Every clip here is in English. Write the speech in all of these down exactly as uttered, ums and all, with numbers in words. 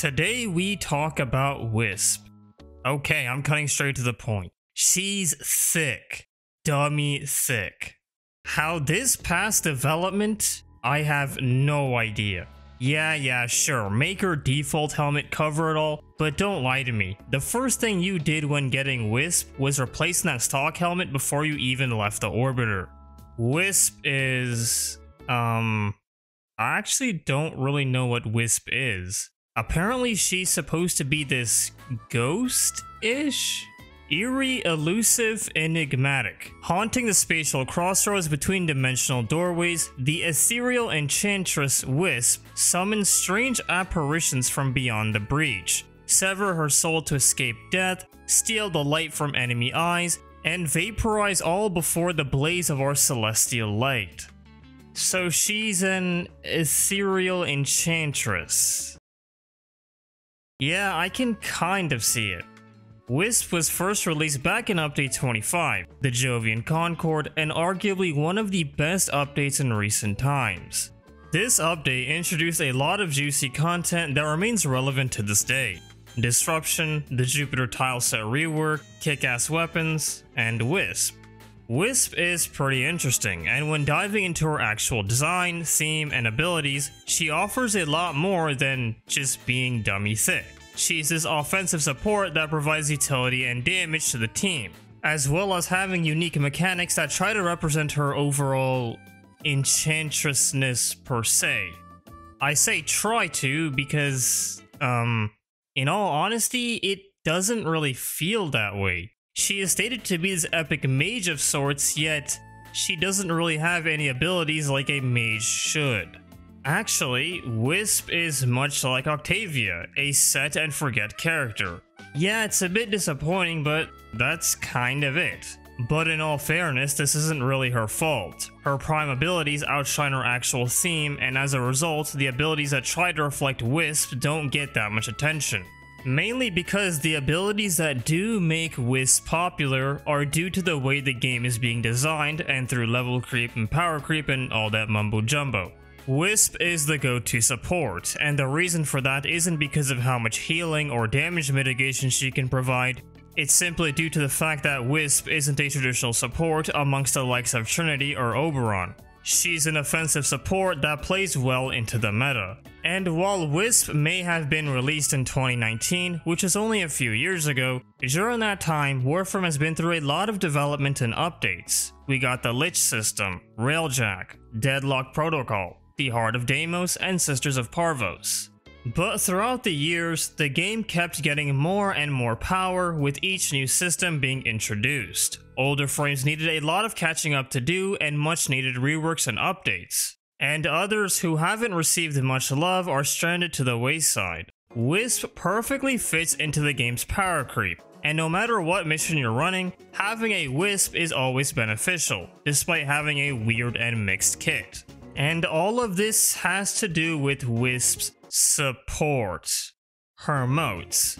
Today we talk about Wisp. Okay, I'm cutting straight to the point. She's thick. Dummy thick. How this past development, I have no idea. Yeah, yeah, sure, make her default helmet cover it all, but don't lie to me. The first thing you did when getting Wisp was replacing that stock helmet before you even left the orbiter. Wisp is... um... I actually don't really know what Wisp is. Apparently she's supposed to be this ghost-ish? Eerie, elusive, enigmatic, haunting the spatial crossroads between dimensional doorways, the ethereal enchantress Wisp summons strange apparitions from beyond the breach, sever her soul to escape death, steal the light from enemy eyes, and vaporize all before the blaze of our celestial light. So she's an ethereal enchantress. Yeah, I can kind of see it. Wisp was first released back in Update twenty-five, the Jovian Concord, and arguably one of the best updates in recent times. This update introduced a lot of juicy content that remains relevant to this day. Disruption, the Jupiter tile set rework, kick-ass weapons, and Wisp. Wisp is pretty interesting, and when diving into her actual design, theme, and abilities, she offers a lot more than just being dummy thick. She's this offensive support that provides utility and damage to the team, as well as having unique mechanics that try to represent her overall enchantressness per se. I say try to because, um, in all honesty, it doesn't really feel that way. She is stated to be this epic mage of sorts, yet she doesn't really have any abilities like a mage should. Actually, Wisp is much like Octavia, a set-and-forget character. Yeah, it's a bit disappointing, but that's kind of it. But in all fairness, this isn't really her fault. Her prime abilities outshine her actual theme, and as a result, the abilities that try to reflect Wisp don't get that much attention. Mainly because the abilities that do make Wisp popular are due to the way the game is being designed and through level creep and power creep and all that mumbo-jumbo. Wisp is the go-to support, and the reason for that isn't because of how much healing or damage mitigation she can provide, it's simply due to the fact that Wisp isn't a traditional support amongst the likes of Trinity or Oberon. She's an offensive support that plays well into the meta. And while Wisp may have been released in twenty nineteen, which is only a few years ago, during that time, Warframe has been through a lot of development and updates. We got the Lich System, Railjack, Deadlock Protocol, the Heart of Deimos, and Sisters of Parvos. But throughout the years, the game kept getting more and more power with each new system being introduced. Older frames needed a lot of catching up to do and much needed reworks and updates. And others who haven't received much love are stranded to the wayside. Wisp perfectly fits into the game's power creep, and no matter what mission you're running, having a Wisp is always beneficial, despite having a weird and mixed kit. And all of this has to do with Wisp's support, her motes.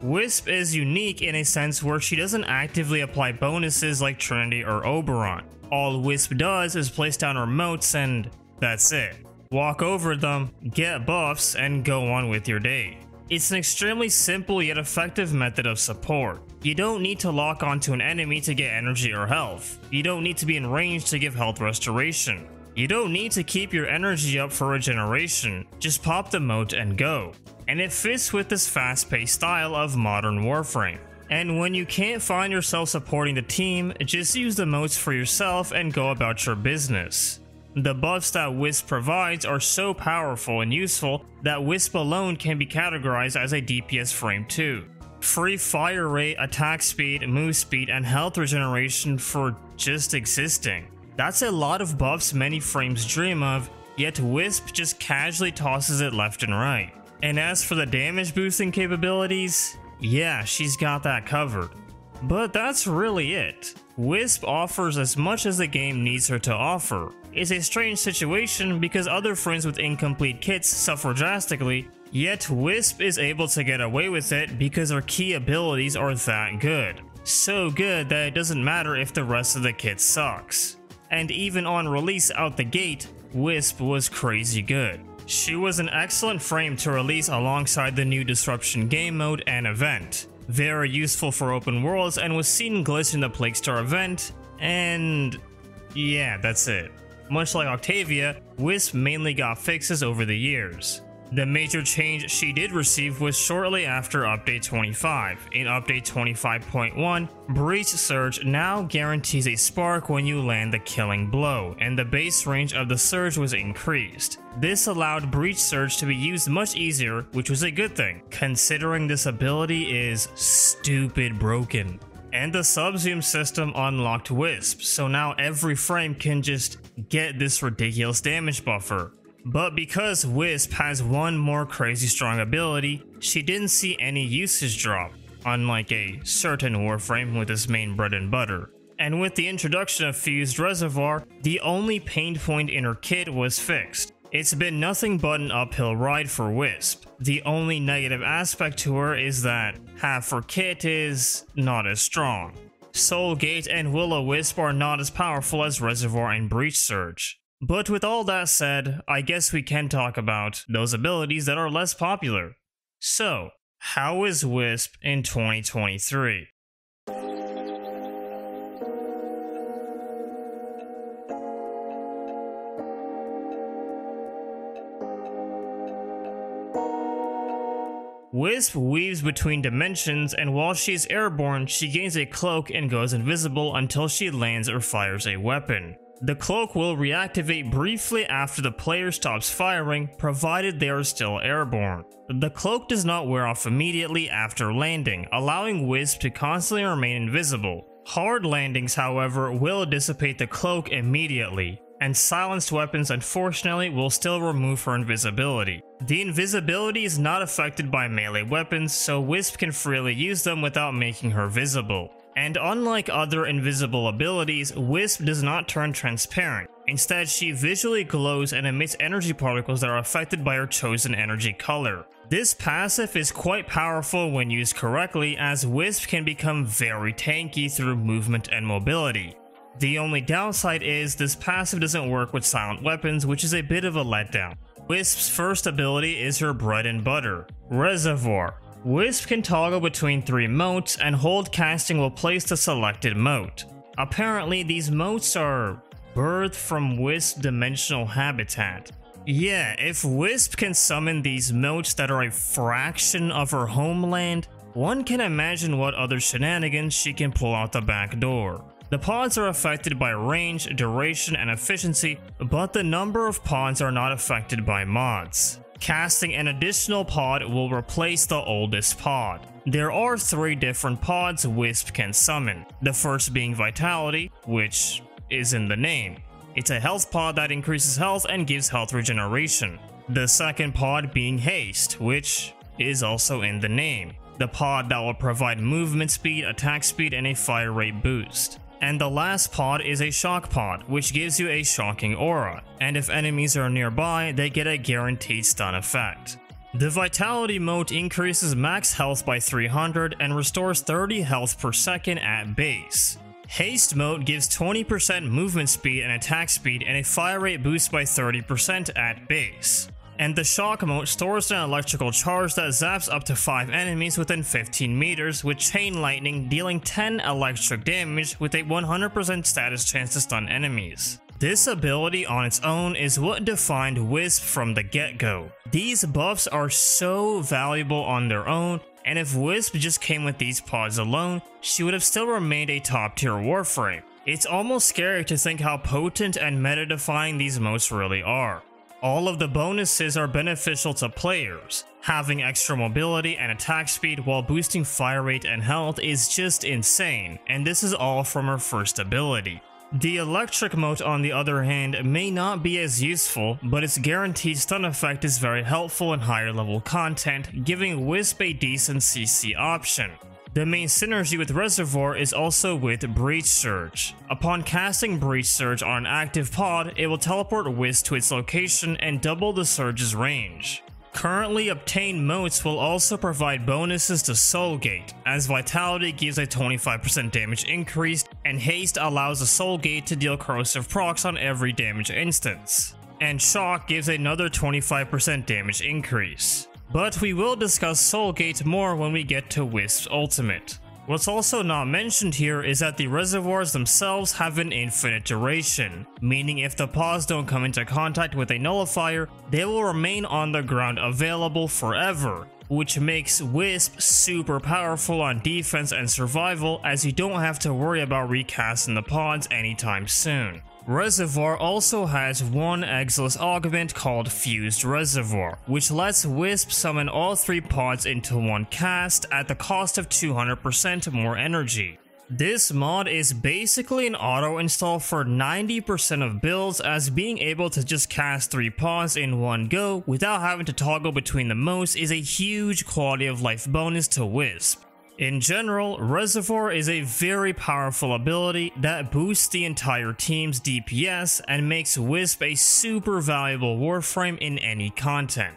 Wisp is unique in a sense where she doesn't actively apply bonuses like Trinity or Oberon. All Wisp does is place down her motes and that's it. Walk over them, get buffs, and go on with your day. It's an extremely simple yet effective method of support. You don't need to lock onto an enemy to get energy or health. You don't need to be in range to give health restoration. You don't need to keep your energy up for regeneration, just pop the mote and go. And it fits with this fast-paced style of modern Warframe. And when you can't find yourself supporting the team, just use the motes for yourself and go about your business. The buffs that Wisp provides are so powerful and useful that Wisp alone can be categorized as a D P S frame too. Free fire rate, attack speed, move speed, and health regeneration for just existing. That's a lot of buffs many frames dream of, yet Wisp just casually tosses it left and right. And as for the damage boosting capabilities, yeah, she's got that covered. But that's really it. Wisp offers as much as the game needs her to offer. It's a strange situation because other frames with incomplete kits suffer drastically, yet Wisp is able to get away with it because her key abilities are that good. So good that it doesn't matter if the rest of the kit sucks. And even on release out the gate, Wisp was crazy good. She was an excellent frame to release alongside the new Disruption game mode and event, very useful for open worlds, and was seen glitched in the Plague Star event, and yeah, that's it. Much like Octavia, Wisp mainly got fixes over the years. The major change she did receive was shortly after update twenty-five. In update twenty-five point one, Breach Surge now guarantees a spark when you land the killing blow, and the base range of the surge was increased. This allowed Breach Surge to be used much easier, which was a good thing, considering this ability is stupid broken. And the subzoom system unlocked Wisp, so now every frame can just get this ridiculous damage buffer. But because Wisp has one more crazy strong ability, she didn't see any usage drop, unlike a certain Warframe with his main bread and butter. And with the introduction of Fused Reservoir, the only pain point in her kit was fixed. It's been nothing but an uphill ride for Wisp. The only negative aspect to her is that half her kit is not as strong. Soulgate and Will-O-Wisp are not as powerful as Reservoir and Breach Surge. But with all that said, I guess we can talk about those abilities that are less popular. So, how is Wisp in twenty twenty-three? Wisp weaves between dimensions, and while she's airborne, she gains a cloak and goes invisible until she lands or fires a weapon. The cloak will reactivate briefly after the player stops firing, provided they are still airborne. The cloak does not wear off immediately after landing, allowing Wisp to constantly remain invisible. Hard landings, however, will dissipate the cloak immediately, and silenced weapons, unfortunately, will still remove her invisibility. The invisibility is not affected by melee weapons, so Wisp can freely use them without making her visible. And unlike other invisible abilities, Wisp does not turn transparent. Instead, she visually glows and emits energy particles that are affected by her chosen energy color. This passive is quite powerful when used correctly, as Wisp can become very tanky through movement and mobility. The only downside is this passive doesn't work with silent weapons, which is a bit of a letdown. Wisp's first ability is her bread and butter, Reservoir. Wisp can toggle between three motes, and hold casting will place the selected mote. Apparently, these motes are birthed from Wisp dimensional habitat. Yeah, if Wisp can summon these motes that are a fraction of her homeland, one can imagine what other shenanigans she can pull out the back door. The pods are affected by range, duration, and efficiency, but the number of pods are not affected by mods. Casting an additional pod will replace the oldest pod. There are three different pods Wisp can summon, the first being Vitality, which is in the name. It's a health pod that increases health and gives health regeneration. The second pod being Haste, which is also in the name, the pod that will provide movement speed, attack speed, and a fire rate boost. And the last pod is a shock pod, which gives you a shocking aura, and if enemies are nearby, they get a guaranteed stun effect. The Vitality mote increases max health by three hundred and restores thirty health per second at base. Haste mote gives twenty percent movement speed and attack speed and a fire rate boost by thirty percent at base. And the shock mote stores an electrical charge that zaps up to five enemies within fifteen meters with chain lightning, dealing ten electric damage with a one hundred percent status chance to stun enemies. This ability on its own is what defined Wisp from the get-go. These buffs are so valuable on their own, and if Wisp just came with these pods alone, she would have still remained a top-tier Warframe. It's almost scary to think how potent and meta-defying these motes really are. All of the bonuses are beneficial to players. Having extra mobility and attack speed while boosting fire rate and health is just insane, and this is all from her first ability. The electric mote, on the other hand, may not be as useful, but its guaranteed stun effect is very helpful in higher level content, giving Wisp a decent C C option. The main synergy with Reservoir is also with Breach Surge. Upon casting Breach Surge on an active pod, it will teleport Wisp to its location and double the Surge's range. Currently obtained motes will also provide bonuses to Soulgate, as Vitality gives a twenty-five percent damage increase, and Haste allows the Soulgate to deal corrosive procs on every damage instance. and shock gives another twenty-five percent damage increase. But we will discuss Soulgate more when we get to Wisp's ultimate. What's also not mentioned here is that the reservoirs themselves have an infinite duration, meaning if the paws don't come into contact with a nullifier, they will remain on the ground available forever, which makes Wisp super powerful on defense and survival, as you don't have to worry about recasting the pods anytime soon. Reservoir also has one Exilus augment called Fused Reservoir, which lets Wisp summon all three pods into one cast at the cost of two hundred percent more energy. This mod is basically an auto-install for ninety percent of builds, as being able to just cast three pods in one go without having to toggle between the most is a huge quality of life bonus to Wisp. In general, Reservoir is a very powerful ability that boosts the entire team's D P S and makes Wisp a super valuable Warframe in any content.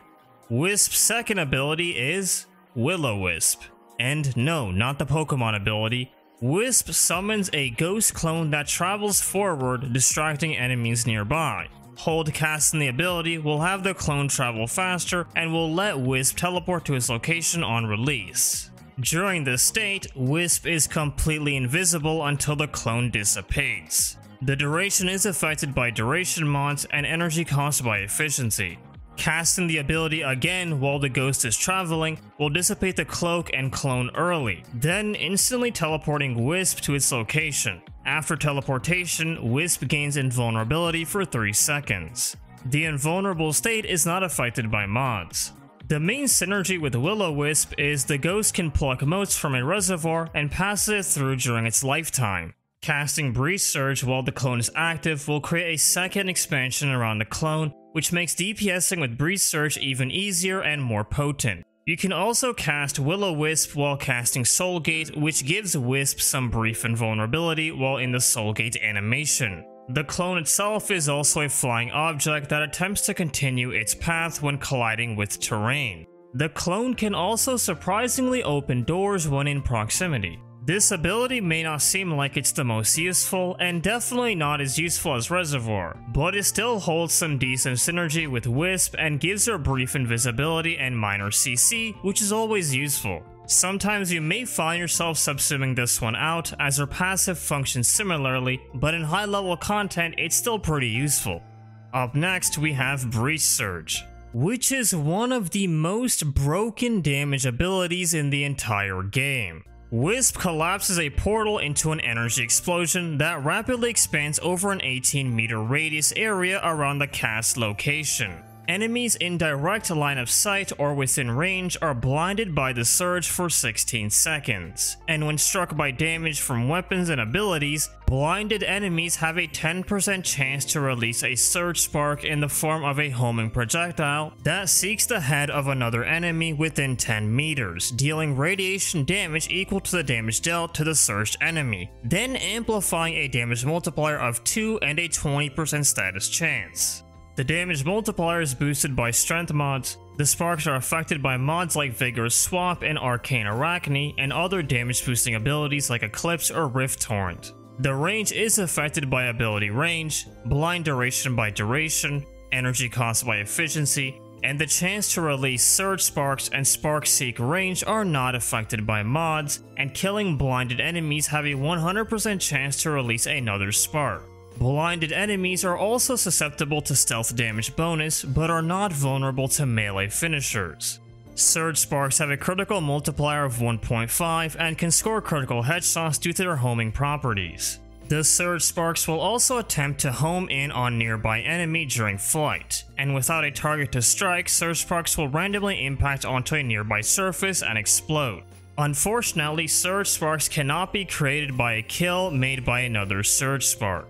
Wisp's second ability is Will-O-Wisp. And no, not the Pokemon ability. Wisp summons a ghost clone that travels forward, distracting enemies nearby. Hold casting the ability will have the clone travel faster and will let Wisp teleport to its location on release. During this state, Wisp is completely invisible until the clone dissipates. The duration is affected by duration mods and energy cost by efficiency. Casting the ability again while the ghost is traveling will dissipate the cloak and clone early, then instantly teleporting Wisp to its location. After teleportation, Wisp gains invulnerability for three seconds. The invulnerable state is not affected by mods. The main synergy with Will-O-Wisp is the ghost can pluck motes from a reservoir and pass it through during its lifetime. Casting Breach Surge while the clone is active will create a second expansion around the clone, which makes DPSing with Breach Surge even easier and more potent. You can also cast Will-O-Wisp while casting Soulgate, which gives Wisp some brief invulnerability while in the Soulgate animation. The clone itself is also a flying object that attempts to continue its path when colliding with terrain. The clone can also surprisingly open doors when in proximity. This ability may not seem like it's the most useful, and definitely not as useful as Reservoir, but it still holds some decent synergy with Wisp and gives her brief invisibility and minor C C, which is always useful. Sometimes you may find yourself subsuming this one out, as her passive functions similarly, but in high level content it's still pretty useful. Up next we have Breach Surge, which is one of the most broken damage abilities in the entire game. Wisp collapses a portal into an energy explosion that rapidly expands over an eighteen meter radius area around the cast location. Enemies in direct line of sight or within range are blinded by the surge for sixteen seconds, and when struck by damage from weapons and abilities, blinded enemies have a ten percent chance to release a surge spark in the form of a homing projectile that seeks the head of another enemy within ten meters, dealing radiation damage equal to the damage dealt to the surged enemy, then amplifying a damage multiplier of two and a twenty percent status chance. The damage multiplier is boosted by strength mods. The sparks are affected by mods like Vigor Swap and Arcane Arachne, and other damage boosting abilities like Eclipse or Rift Torrent. The range is affected by ability range, blind duration by duration, energy cost by efficiency, and the chance to release surge sparks and spark seek range are not affected by mods, and killing blinded enemies have a one hundred percent chance to release another spark. Blinded enemies are also susceptible to stealth damage bonus, but are not vulnerable to melee finishers. Surge sparks have a critical multiplier of one point five and can score critical headshots due to their homing properties. The surge sparks will also attempt to home in on nearby enemy during flight, and without a target to strike, surge sparks will randomly impact onto a nearby surface and explode. Unfortunately, surge sparks cannot be created by a kill made by another surge spark.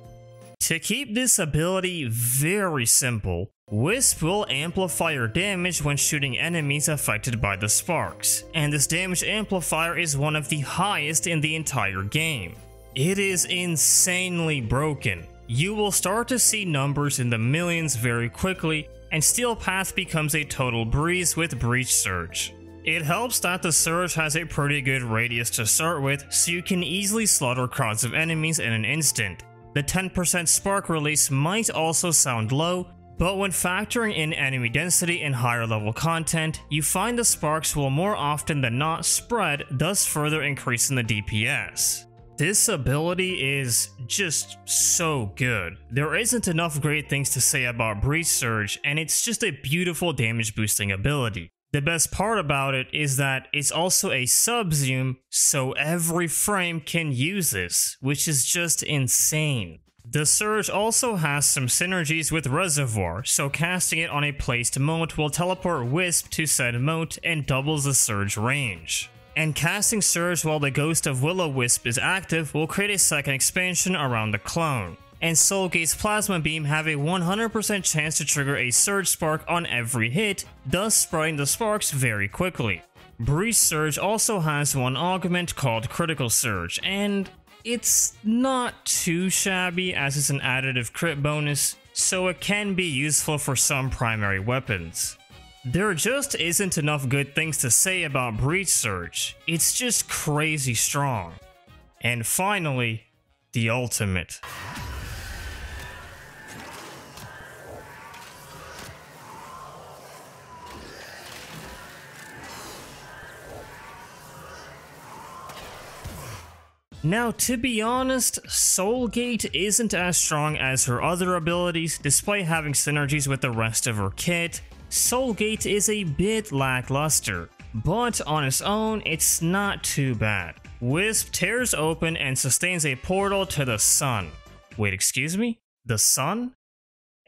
To keep this ability very simple, Wisp will amplify your damage when shooting enemies affected by the sparks, and this damage amplifier is one of the highest in the entire game. It is insanely broken. You will start to see numbers in the millions very quickly, and Steel Path becomes a total breeze with Breach Surge. It helps that the surge has a pretty good radius to start with, so you can easily slaughter crowds of enemies in an instant. The ten percent spark release might also sound low, But when factoring in enemy density and higher level content, you find the sparks will more often than not spread, thus further increasing the D P S. This ability is just so good. There isn't enough great things to say about Breach Surge, and it's just a beautiful damage boosting ability. The best part about it is that it's also a subzoom, so every frame can use this, which is just insane. The Surge also has some synergies with Reservoir, so casting it on a placed moat will teleport Wisp to said moat and doubles the Surge range. And casting Surge while the Ghost of Will-O-Wisp is active will create a second expansion around the clone. And Soulgate's Plasma Beam have a one hundred percent chance to trigger a Surge Spark on every hit, thus spreading the sparks very quickly. Breach Surge also has one augment called Critical Surge, and it's not too shabby as it's an additive crit bonus, so it can be useful for some primary weapons. There just isn't enough good things to say about Breach Surge. It's just crazy strong. And finally, the ultimate. Now, to be honest, Soulgate isn't as strong as her other abilities, despite having synergies with the rest of her kit. Soulgate is a bit lackluster, but on its own, it's not too bad. Wisp tears open and sustains a portal to the sun. Wait, excuse me? The sun?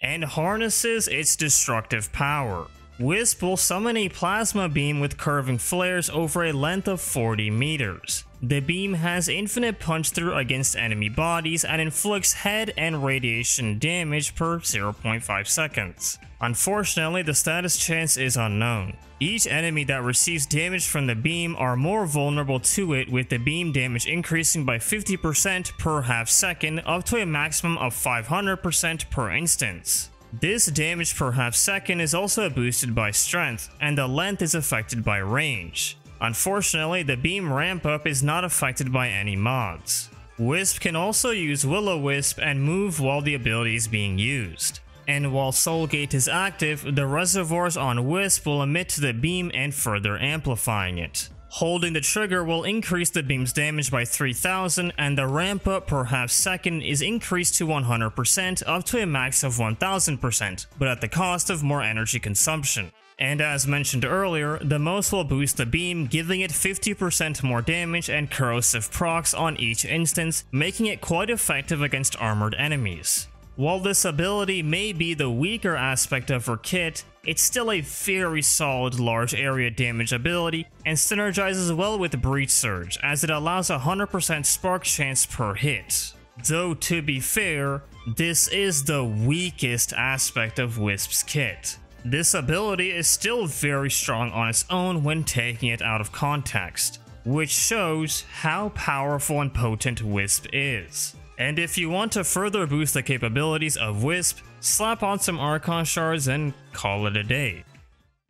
And harnesses its destructive power. Wisp will summon a plasma beam with curving flares over a length of forty meters. The beam has infinite punch through against enemy bodies and inflicts head and radiation damage per zero point five seconds. Unfortunately, the status chance is unknown. Each enemy that receives damage from the beam are more vulnerable to it, with the beam damage increasing by fifty percent per half second up to a maximum of five hundred percent per instance. This damage per half second is also boosted by strength, and the length is affected by range. Unfortunately, the beam ramp up is not affected by any mods. Wisp can also use Will-O-Wisp and move while the ability is being used. And while Soulgate is active, the reservoirs on Wisp will emit to the beam and further amplifying it. Holding the trigger will increase the beam's damage by three thousand, and the ramp up per half second is increased to one hundred percent up to a max of one thousand percent, but at the cost of more energy consumption. And as mentioned earlier, the most will boost the beam, giving it fifty percent more damage and corrosive procs on each instance, making it quite effective against armored enemies. While this ability may be the weaker aspect of her kit, it's still a very solid large area damage ability and synergizes well with Breach Surge, as it allows a one hundred percent spark chance per hit. Though to be fair, this is the weakest aspect of Wisp's kit. This ability is still very strong on its own when taking it out of context, which shows how powerful and potent Wisp is. And if you want to further boost the capabilities of Wisp, slap on some Archon Shards and call it a day.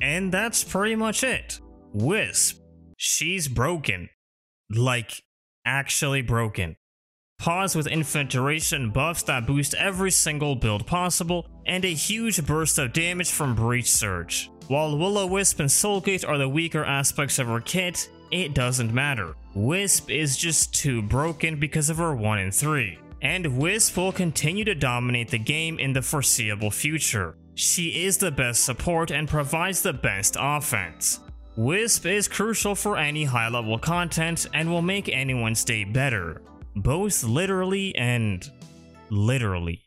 And that's pretty much it. Wisp. She's broken. Like, actually broken. Pause with infinite duration buffs that boost every single build possible, and a huge burst of damage from Breach Surge. While Will-O-Wisp and Soulgate are the weaker aspects of her kit, it doesn't matter. Wisp is just too broken because of her one in three, and Wisp will continue to dominate the game in the foreseeable future. She is the best support and provides the best offense. Wisp is crucial for any high-level content and will make anyone's day better. Both literally and literally.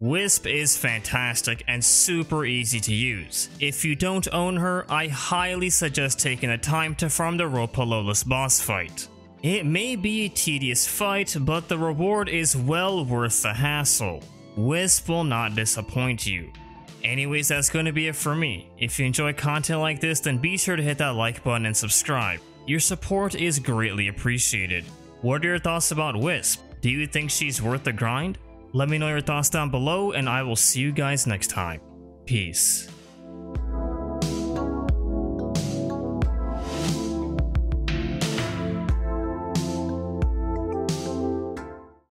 Wisp is fantastic and super easy to use. If you don't own her, I highly suggest taking the time to farm the Ropalolas boss fight. It may be a tedious fight, but the reward is well worth the hassle. Wisp will not disappoint you. Anyways, that's going to be it for me. If you enjoy content like this, then be sure to hit that like button and subscribe. Your support is greatly appreciated. What are your thoughts about Wisp? Do you think she's worth the grind? Let me know your thoughts down below, and I will see you guys next time. Peace.